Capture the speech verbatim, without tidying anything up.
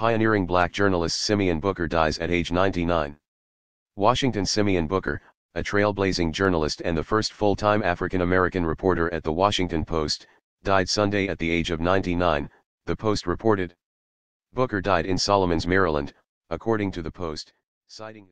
Pioneering black journalist Simeon Booker dies at age ninety-nine. Washington Simeon Booker, a trailblazing journalist and the first full-time African-American reporter at The Washington Post, died Sunday at the age of ninety-nine, the Post reported. Booker died in Solomons, Maryland, according to the Post, citing